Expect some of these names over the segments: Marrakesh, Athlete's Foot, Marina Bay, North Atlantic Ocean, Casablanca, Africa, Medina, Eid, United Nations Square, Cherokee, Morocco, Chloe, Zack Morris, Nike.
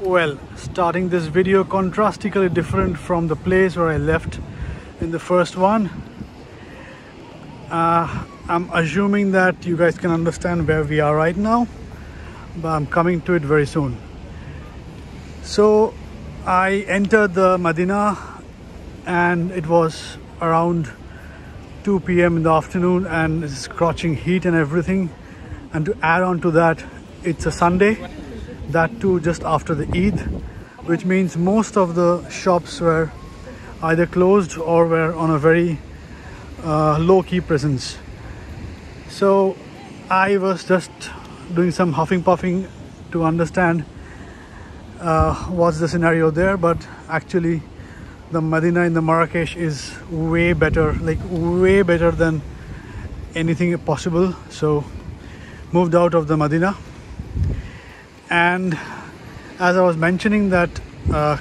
Well, starting this video contrastically different from the place where I left in the first one. I'm assuming that you guys can understand where we are right now, but I'm coming to it very soon. So I entered the Medina and it was around 2 p.m. in the afternoon and it's scorching heat and everything, and to add on to that, it's a Sunday. That too just after the Eid, which means most of the shops were either closed or were on a very low-key presence. So I was just doing some huffing puffing to understand what's the scenario there, but actually the Medina in the Marrakesh is way better, like way better than anything possible. So moved out of the Medina. And as I was mentioning that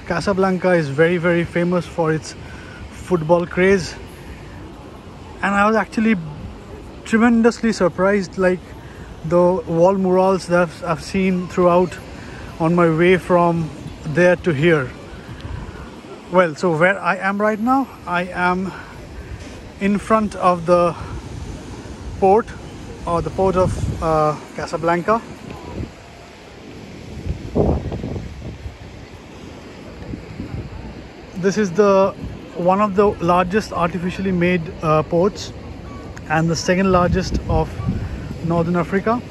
Casablanca is very, very famous for its football craze, and I was actually tremendously surprised, like the wall murals that I've seen throughout on my way from there to here. Well, so where I am right now, I am in front of the port, or the port of Casablanca. This is one of the largest artificially made ports and the second largest of Northern Africa,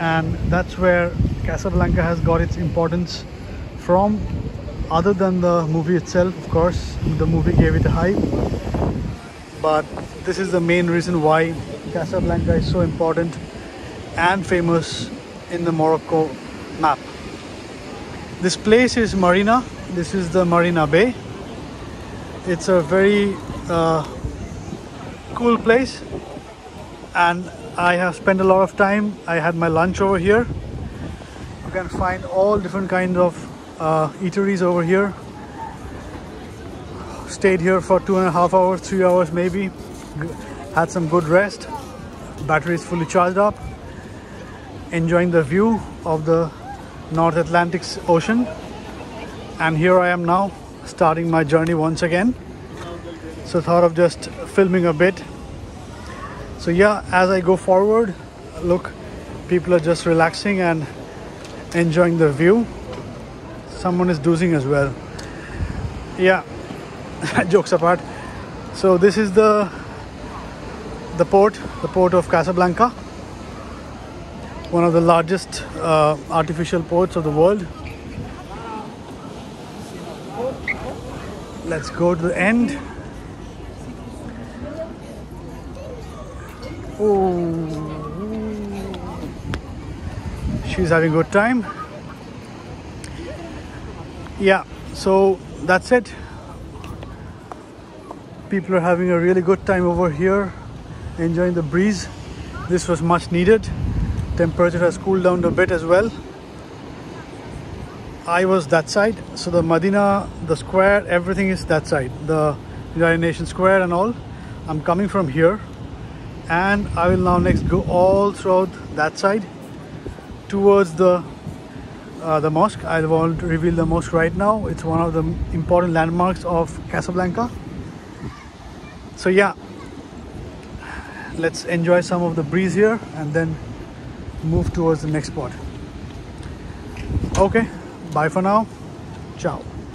and that's where Casablanca has got its importance from, other than the movie itself. Of course, the movie gave it a hype, but this is the main reason why Casablanca is so important and famous in the Morocco map. This place is Marina. This is the Marina Bay. It's a very cool place, and I have spent a lot of time. I had my lunch over here. You can find all different kinds of eateries over here. Stayed here for 2.5 hours, 3 hours maybe. Had some good rest. Battery is fully charged up. Enjoying the view of the North Atlantic Ocean. And here I am now, starting my journey once again. So thought of just filming a bit. So yeah, as I go forward, look, people are just relaxing and enjoying the view. Someone is dozing as well. Yeah, jokes apart. So this is the port of Casablanca, one of the largest artificial ports of the world. Let's go to the end. Oh, she's having a good time. Yeah, so that's it. People are having a really good time over here, enjoying the breeze. This was much needed. Temperature has cooled down a bit as well. I was that side, so the Medina, the square, everything is that side, the United Nations Square and all. I'm coming from here, and I will now next go all throughout that side towards the mosque. I won't reveal the mosque right now. It's one of the important landmarks of Casablanca. So yeah, let's enjoy some of the breeze here and then move towards the next spot. Okay. Bye for now. Ciao.